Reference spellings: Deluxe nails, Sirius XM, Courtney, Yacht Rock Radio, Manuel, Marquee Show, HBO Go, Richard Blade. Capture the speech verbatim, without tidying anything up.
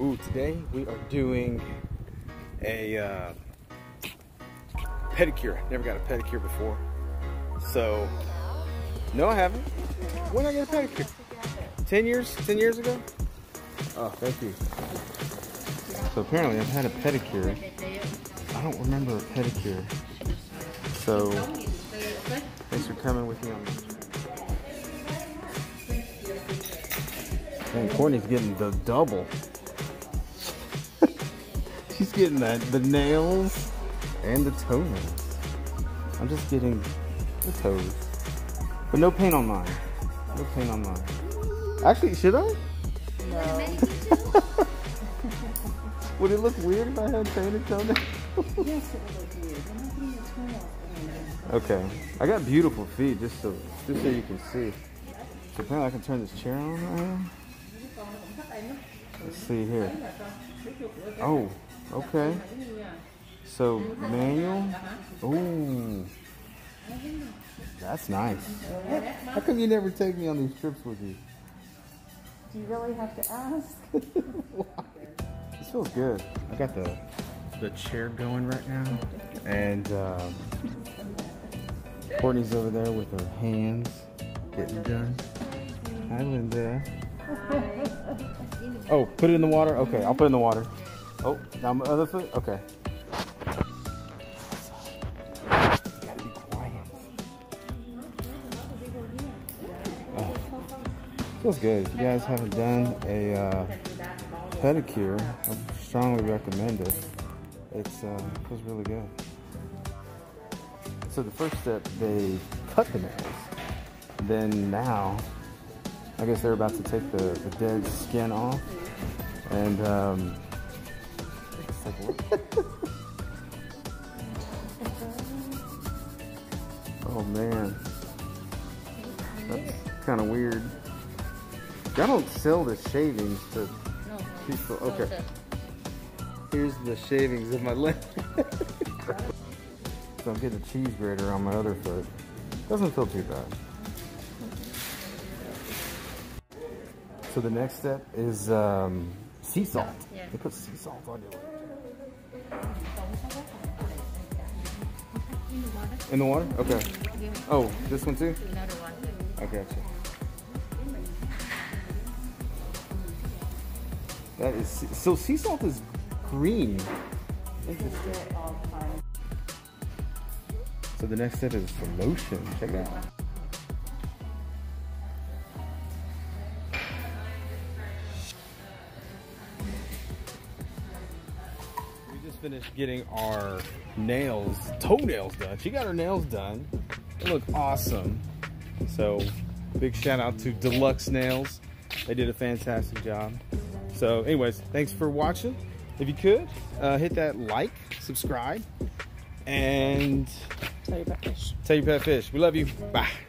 Ooh, today we are doing a uh, pedicure. Never got a pedicure before. So, no I haven't. When did I get a pedicure? Ten years? Ten years ago? Oh, thank you. So apparently I've had a pedicure. I don't remember a pedicure. So, thanks for coming with me on this trip. And Courtney's getting the double. She's getting that, the nails and the toenails. I'm just getting the toes. But no paint on mine. No paint on mine. Actually, should I? No. Would it look weird if I had painted toenails? Yes, it would look weird. I'm not getting your toenails painted. Okay. I got beautiful feet, just so just so you can see. So apparently I can turn this chair on now. Let's see here. Oh, okay. So, Manuel. Ooh. That's nice. How come you never take me on these trips with you? Do you really have to ask? Why? This feels good. I got the the chair going right now. And um, Courtney's over there with her hands getting done. Hi, Linda. Oh, put it in the water? Okay, I'll put it in the water. Oh, now my other foot? Okay. Gotta be quiet. Oh, feels good. If you guys haven't done a uh, pedicure, I strongly recommend it. It's uh, feels really good. So the first step, they cut the nails. Then now, I guess they're about to take the, the dead skin off, and um, it's like, what? Oh man, that's kind of weird. I don't sell the shavings to people. Okay, here's the shavings of my left. So I'm getting a cheese grater on my other foot. Doesn't feel too bad. So the next step is um, sea salt. Yeah. They put sea salt on your leg. In the water? Okay. Oh, this one too? I gotcha. That is, so sea salt is green. Interesting. So the next step is the lotion. Check it out. Finished getting our nails, toenails done. She got her nails done. They look awesome. So big shout out to Deluxe Nails. They did a fantastic job. So anyways, thanks for watching. If you could, uh, hit that like, subscribe, and tell your pet fish. Tell your pet fish. We love you. Bye.